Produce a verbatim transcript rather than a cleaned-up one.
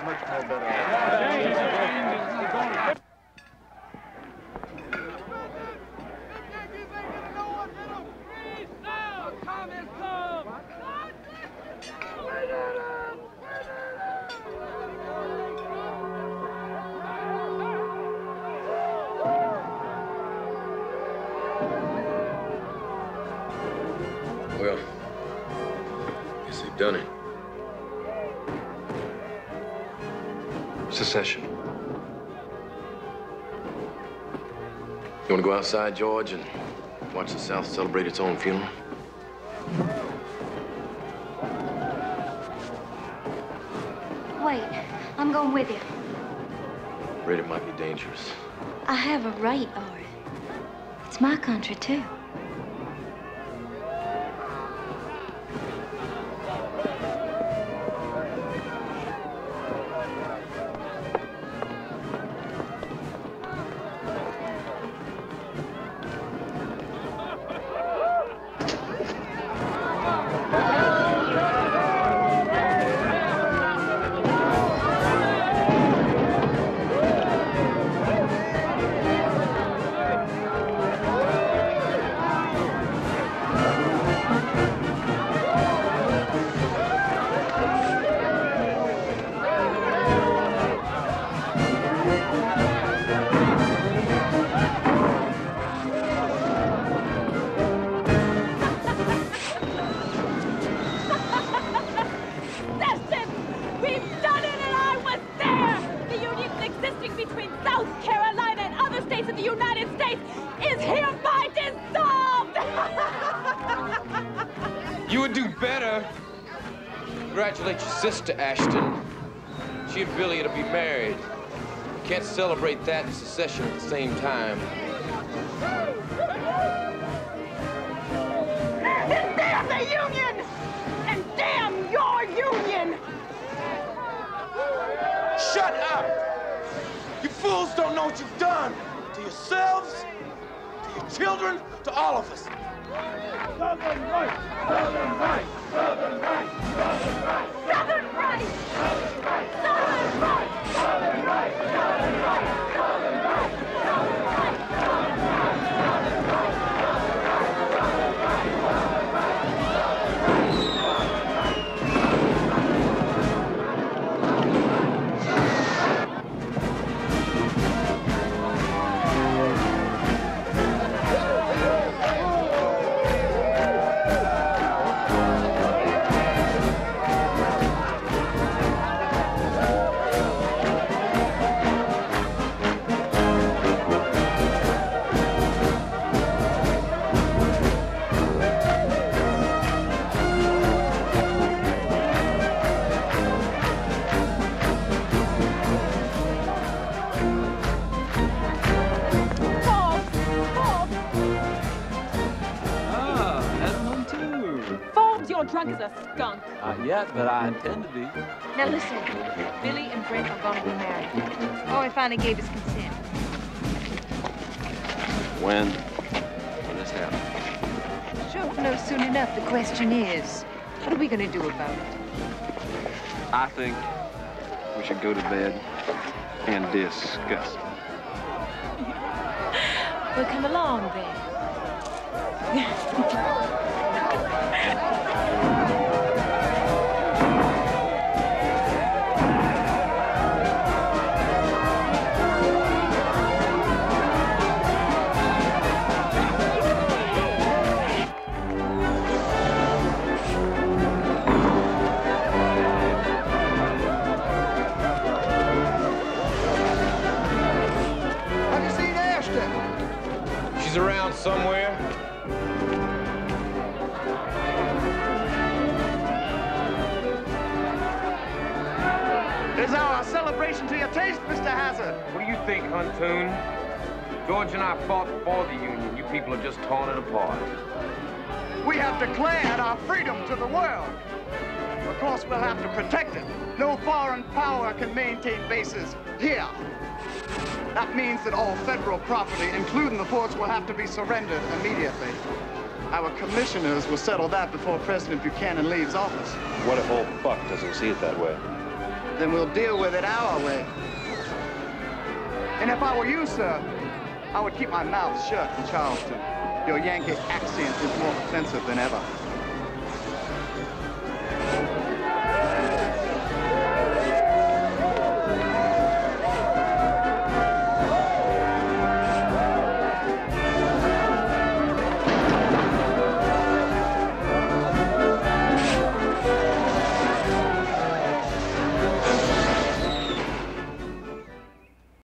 is much more better. Well, guess they've done it. Secession. You want to go outside, George, and watch the South celebrate its own funeral? Wait, I'm going with you. I'm afraid it might be dangerous. I have a right, Orry. It's my country, too. Congratulate your sister, Ashton. She and Billy are to be married. You can't celebrate that and secession at the same time. And damn the Union! And damn your Union! Shut up! You fools don't know what you've done to yourselves, to your children, to all of us. Southern right! Southern right! Southern right! Southern right! Southern right! Southern right! Southern right! Southern right! Southern right! Southern right! Southern right! Southern right! Southern right! Drunk as a skunk. Not yet, but I intend to be. Now listen, Billy and Brent are going to be married. Orry finally gave his consent. When will this happen? Sure, we'll know soon enough. The question is, what are we going to do about it? I think we should go to bed and discuss it. Well, come along, then. Somewhere. Is our celebration to your taste, Mister Hazard? What do you think, Huntoon? George and I fought for the Union. You people have just torn it apart. We have declared our freedom to the world. Of course, we'll have to protect it. No foreign power can maintain bases here. That means that all federal property, including the forts, will have to be surrendered immediately. Our commissioners will settle that before President Buchanan leaves office. What if old Buck doesn't see it that way? then we'll deal with it our way. And if I were you, sir, I would keep my mouth shut in Charleston. Your Yankee accent is more offensive than ever.